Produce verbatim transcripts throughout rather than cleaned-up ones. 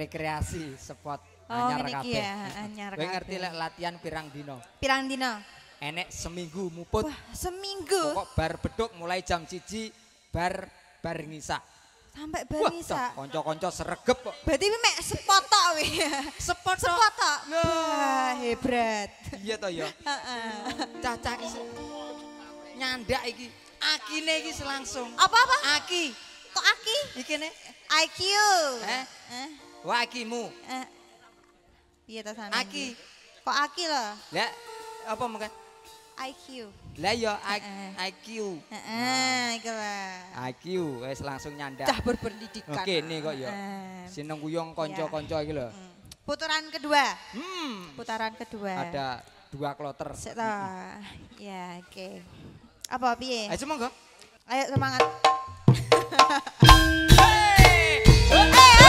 rekreasi spot oh, anyar kabeh. Ya, anyar kabeh. Kowe ngerti lek latihan pirang dino? Pirang dino? Enek seminggu muput. Wah, seminggu. Pokok bar beduk mulai jam siji bar bar ngisa. Sampai bar ngisa. Kanca-kanca sregep kok. Berarti mek spot tok kowe. Spot spot tok. Wah, hebat. Iya to ya. Heeh. Cacah iki nyandak iki. Akine iki langsung. Apa-apa? Aki. Kok aki? Iki nih I Q. Eh? Eh? Wah akimu. Eh. Iya ta sami. Aki. Kok aki lah? Lah apa mungkin? I Q. Lah ya I Q. Heeh, iku lah. I Q wis langsung nyandang. Cah berpendidikan. Oke, nih kok ya. Sinengguyung kanca-kanca iki lho. Putaran kedua. Hmm. Putaran kedua. Ada dua kloter. Sik ta. Ya, oke. Apa piye? Ayo monggo. Ayo semangat. Hey! Hey! Hey! Hey!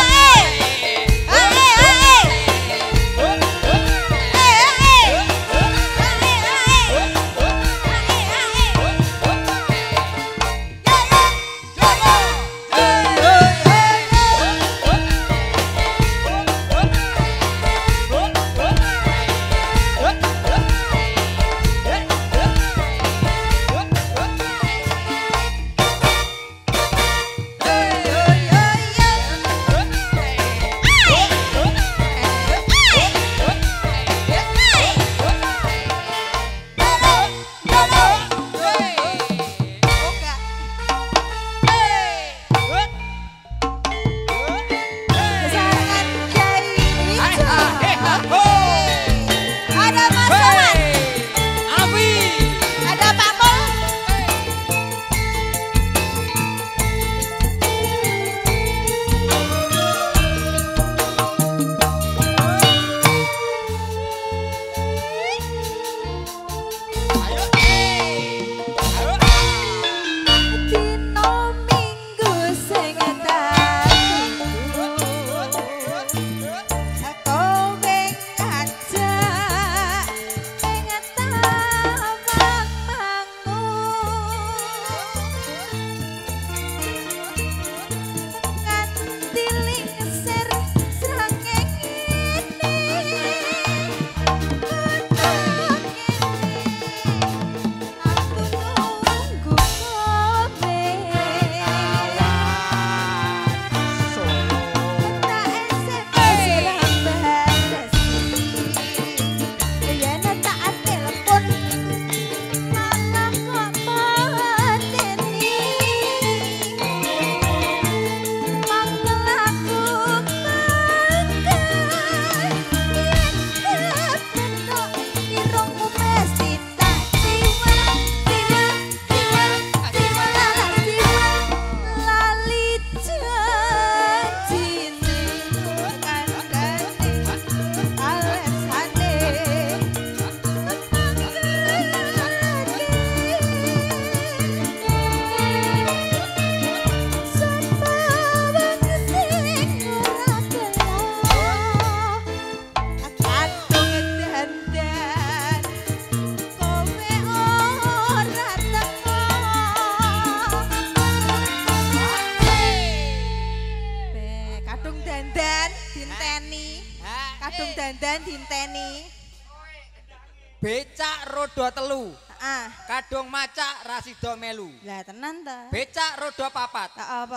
Rasido melu. Lah tenan ta. Becak rodo papat.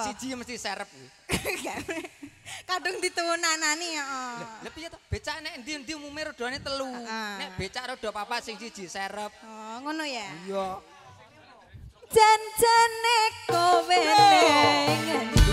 Siji mesti serep kuwi. Kadung dituwunanani heeh. Lha piye to? Becak nek endi-endi umume rodane telu. Nek becak rodo papat sing siji serep. Oh, ngono ya? Iya. Jan-jane kowe ning